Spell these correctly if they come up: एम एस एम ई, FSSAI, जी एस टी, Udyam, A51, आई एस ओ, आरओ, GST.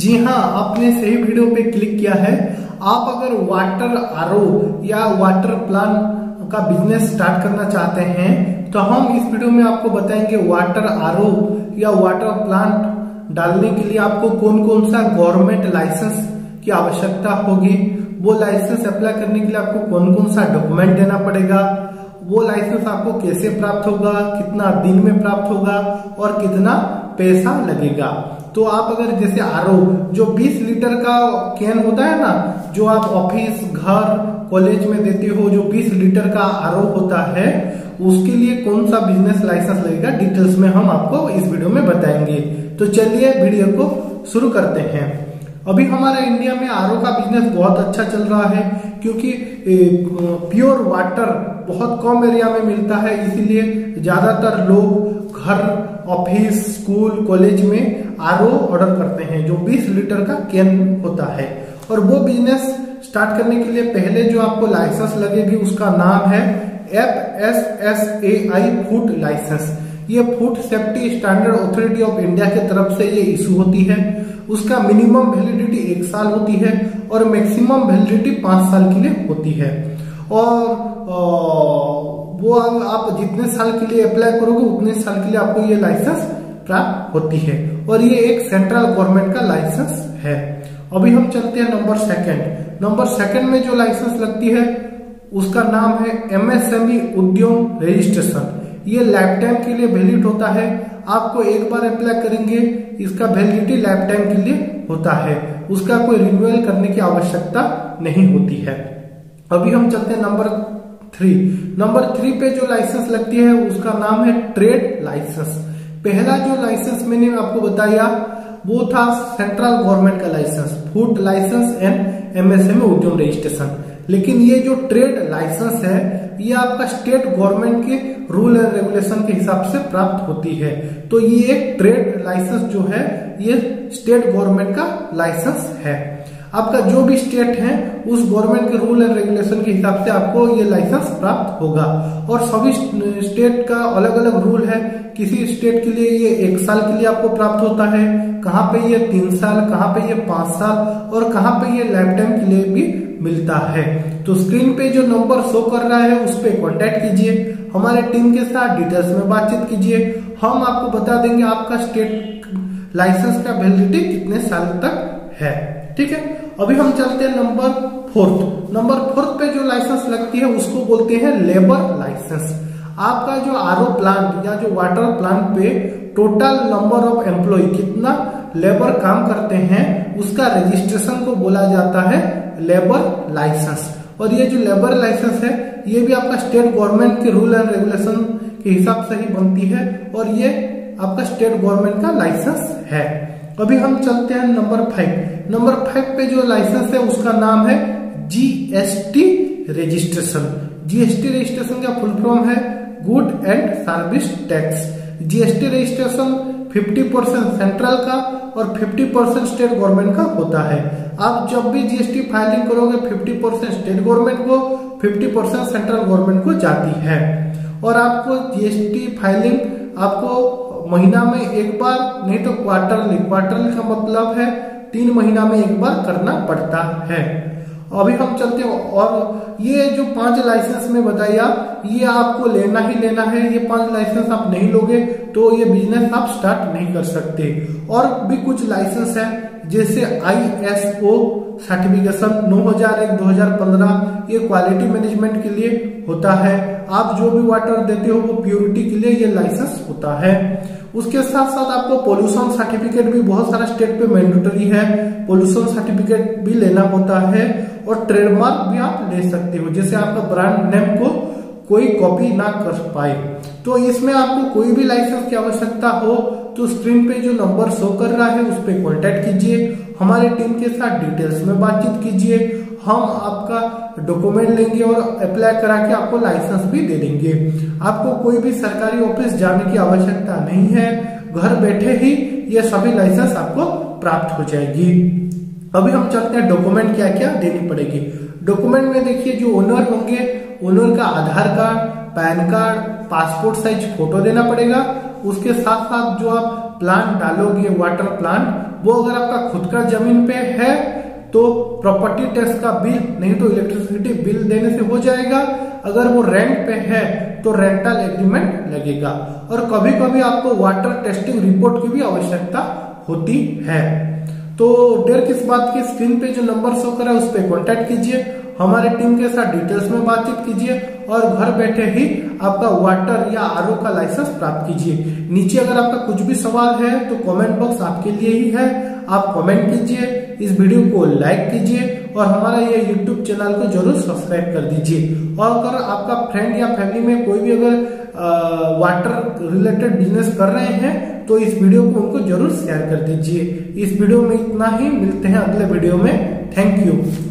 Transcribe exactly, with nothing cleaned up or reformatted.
जी हाँ, आपने सही वीडियो पे क्लिक किया है। आप अगर वाटर आरओ या वाटर प्लांट का बिजनेस स्टार्ट करना चाहते हैं तो हम इस वीडियो में आपको बताएंगे वाटर आरओ या वाटर प्लांट डालने के लिए आपको कौन कौन सा गवर्नमेंट लाइसेंस की आवश्यकता होगी, वो लाइसेंस अप्लाई करने के लिए आपको कौन कौन सा डॉक्यूमेंट देना पड़ेगा, वो लाइसेंस आपको कैसे प्राप्त होगा, कितना दिन में प्राप्त होगा और कितना पैसा लगेगा। तो आप अगर जैसे आरओ जो बीस लीटर का कैन होता है ना, जो आप ऑफिस, घर, कॉलेज में देते हो, जो बीस लीटर का आरओ होता है, उसके लिए कौन सा बिजनेस लाइसेंस लगेगा डिटेल्स में हम आपको इस वीडियो में बताएंगे। तो चलिए वीडियो को शुरू करते हैं। अभी हमारा इंडिया में आरओ का बिजनेस बहुत अच्छा चल रहा है क्योंकि प्योर वाटर बहुत कम एरिया में मिलता है, इसीलिए ज्यादातर लोग घर, ऑफिस, स्कूल, कॉलेज में आरओ ऑर्डर करते हैं जो बीस लीटर का कैन होता है। और वो बिजनेस स्टार्ट करने के लिए पहले जो आपको लाइसेंस लगेगी उसका नाम है F S S A I food licence. ये food safety standard authority of India की तरफ से ये इशू होती है। उसका मिनिमम वैलिडिटी एक साल होती है और मैक्सिमम वैलिडिटी पांच साल के लिए होती है। और वो आप जितने साल के लिए अप्लाई करोगे उतने साल के लिए आपको ये लाइसेंस प्राप्त होती है और ये एक सेंट्रल गवर्नमेंट का लाइसेंस है। अभी हम चलते हैं नंबर सेकंड। नंबर सेकंड में जो लाइसेंस लगती है उसका नाम है एम एस एम ई Udyam registration. ये लाइफ टाइम के लिए वैलिड होता है। आपको एक बार अप्लाई करेंगे, इसका वैलिडिटी लाइफ टाइम के लिए होता है, उसका कोई रिन्यूअल करने की आवश्यकता नहीं होती है। अभी हम चलते हैं नंबर थ्री। नंबर थ्री पे जो लाइसेंस लगती है उसका नाम है ट्रेड लाइसेंस। पहला जो लाइसेंस मैंने आपको बताया वो था सेंट्रल गवर्नमेंट का licence, food licence and एम एस एम ई Udyam registration. लेकिन ये जो ट्रेड लाइसेंस है ये आपका स्टेट गवर्नमेंट के रूल एंड रेगुलेशन के हिसाब से प्राप्त होती है। तो ये एक ट्रेड लाइसेंस जो है ये स्टेट गवर्नमेंट का लाइसेंस है। आपका जो भी स्टेट है उस गवर्नमेंट के रूल एंड रेगुलेशन के हिसाब से आपको ये लाइसेंस प्राप्त होगा। और सभी स्टेट का अलग अलग रूल है। किसी स्टेट के लिए ये एक साल के लिए आपको प्राप्त होता है, कहाँ पे ये तीन साल, कहाँ पे ये पांच साल और कहाँ पे ये लाइफ टाइम के लिए भी मिलता है। तो स्क्रीन पे जो नंबर शो कर रहा है उस पर कॉन्टेक्ट कीजिए, हमारे टीम के साथ डिटेल्स में बातचीत कीजिए। हम आपको बता देंगे आपका स्टेट लाइसेंस का वैलिडिटी कितने साल तक है, ठीक है। अभी हम चलते हैं नंबर फोर्थ। नंबर फोर्थ पे जो लाइसेंस लगती है उसको बोलते हैं लेबर लाइसेंस। आपका जो आरओ प्लांट या जो वाटर प्लांट पे टोटल नंबर ऑफ एम्प्लॉय, कितना लेबर काम करते हैं, उसका रजिस्ट्रेशन को बोला जाता है लेबर लाइसेंस। और ये जो लेबर लाइसेंस है ये भी आपका स्टेट गवर्नमेंट के रूल एंड रेगुलेशन के हिसाब से ही बनती है और ये आपका स्टेट गवर्नमेंट का लाइसेंस है। अभी हम चलते हैं नंबर फाइव। नंबर फाइव पे जो लाइसेंस है उसका नाम है जी एस टी registration. जी एस टी registration का फुल फॉर्म है good and service tax. GST registration पचास परसेंट सेंट्रल का और पचास परसेंट स्टेट गवर्नमेंट का होता है। आप जब भी जीएसटी फाइलिंग करोगे पचास परसेंट स्टेट गवर्नमेंट को, पचास परसेंट सेंट्रल गवर्नमेंट को जाती है। और आपको जीएसटी फाइलिंग आपको महीना में एक बार नहीं तो क्वार्टरली, क्वार्टरली का मतलब है तीन महीना में एक बार करना पड़ता है। अभी हम चलते हैं। और ये जो पांच लाइसेंस में बताया ये आपको लेना ही लेना है। ये पांच लाइसेंस आप नहीं लोगे तो ये बिजनेस आप स्टार्ट नहीं कर सकते। और भी कुछ लाइसेंस है जैसे आई एस ओ सर्टिफिकेशन नौ हज़ार एक दो हज़ार पंद्रह, ये क्वालिटी मैनेजमेंट के लिए होता है। आप जो भी वाटर देते हो वो प्योरिटी के लिए ये लाइसेंस होता है। उसके साथ साथ आपको पोल्यूशन सर्टिफिकेट भी बहुत सारा स्टेट पे मैंडेटरी है, पोल्यूशन सर्टिफिकेट भी लेना होता है। और ट्रेडमार्क भी आप ले सकते हो, जैसे आपका ब्रांड नेम को कोई कॉपी ना कर पाए। तो इसमें आपको कोई भी लाइसेंस की आवश्यकता हो तो स्क्रीन पे जो नंबर शो कर रहा है उस पर कॉन्टेक्ट कीजिए, हमारे टीम के साथ डिटेल्स में बातचीत कीजिए। हम आपका डॉक्यूमेंट लेंगे और अप्लाई करा के आपको लाइसेंस भी दे देंगे। आपको कोई भी सरकारी ऑफिस जाने की आवश्यकता नहीं है, घर बैठे ही ये सभी लाइसेंस आपको प्राप्त हो जाएगी। अभी हम चलते हैं डॉक्यूमेंट क्या क्या देनी पड़ेगी। डॉक्यूमेंट में देखिए जो ओनर होंगे ओनर का Aadhaar card, PAN card, passport size photo देना पड़ेगा। उसके साथ साथ जो आप प्लांट डालोगे, वाटर प्लांट, वो अगर आपका खुद का जमीन पे है तो प्रॉपर्टी टैक्स का बिल नहीं तो इलेक्ट्रिसिटी बिल देने से हो जाएगा। अगर वो रेंट पे है तो रेंटल एग्रीमेंट लगेगा। और कभी कभी आपको वाटर टेस्टिंग रिपोर्ट की भी आवश्यकता होती है। तो देर किस बात की, स्क्रीन पे जो नंबर शो कर रहा है उस पर कॉन्टेक्ट कीजिए, हमारे टीम के साथ डिटेल्स में बातचीत कीजिए और घर बैठे ही आपका वाटर या आर ओ का लाइसेंस प्राप्त कीजिए। नीचे अगर आपका कुछ भी सवाल है तो कमेंट बॉक्स आपके लिए ही है, आप कमेंट कीजिए, इस वीडियो को लाइक कीजिए और हमारा ये यूट्यूब चैनल को जरूर सब्सक्राइब कर दीजिए। और अगर आपका फ्रेंड या फैमिली में कोई भी अगर वाटर रिलेटेड बिजनेस कर रहे हैं तो इस वीडियो को उनको जरूर शेयर कर दीजिए। इस वीडियो में इतना ही, मिलते हैं अगले वीडियो में। Thank you.